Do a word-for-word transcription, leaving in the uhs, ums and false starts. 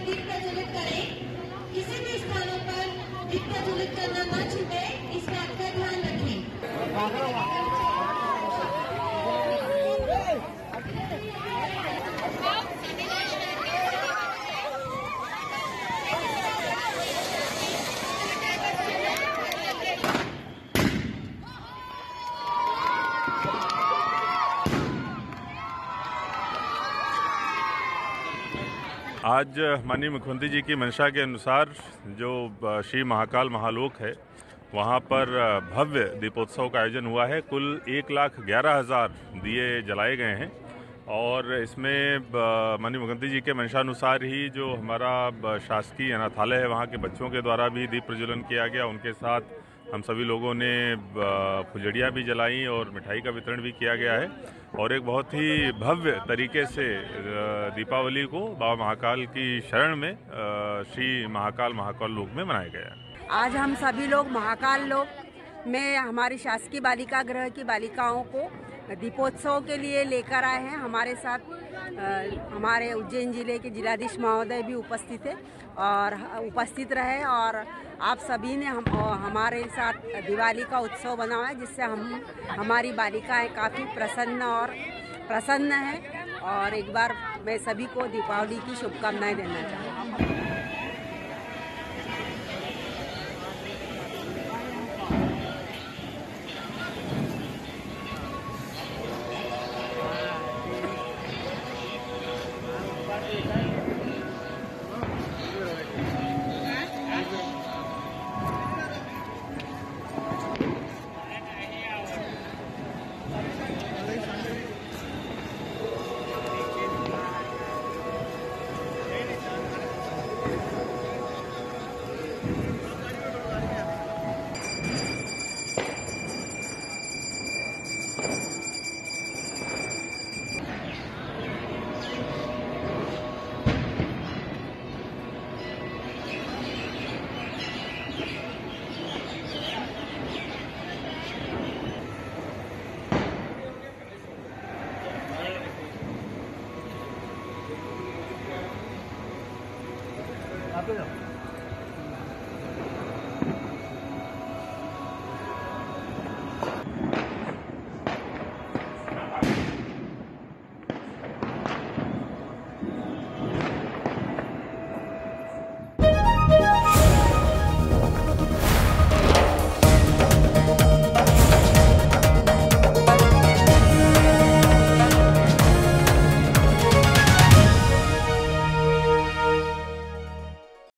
दीप प्रज्वलित करें, किसी भी स्थानों पर दीप प्रज्वलित करना न छूटे, इस बात का ध्यान आज माननीय मुख्यमंत्री जी की मंशा के अनुसार जो श्री महाकाल महालोक है वहाँ पर भव्य दीपोत्सव का आयोजन हुआ है। कुल एक लाख ग्यारह हज़ार दिए जलाए गए हैं और इसमें माननीय मुख्यमंत्री जी के मंशानुसार ही जो हमारा शासकीय अनाथालय है वहाँ के बच्चों के द्वारा भी दीप प्रज्वलन किया गया। उनके साथ हम सभी लोगों ने फुलझड़ियाँ भी जलाईं और मिठाई का वितरण भी किया गया है और एक बहुत ही भव्य तरीके से दीपावली को बाबा महाकाल की शरण में श्री महाकाल महाकाल लोक में मनाया गया। आज हम सभी लोग महाकाल लोक में हमारी शासकीय बालिका गृह की बालिकाओं को दीपोत्सव के लिए लेकर आए हैं। हमारे साथ आ, हमारे उज्जैन जिले के जिलाधीश महोदय भी उपस्थित थे और उपस्थित रहे और आप सभी ने हम हमारे साथ दिवाली का उत्सव बनाया, जिससे हम हमारी बालिकाएं काफ़ी प्रसन्न और प्रसन्न हैं और एक बार मैं सभी को दीपावली की शुभकामनाएं देना चाहूँगी। I don't know.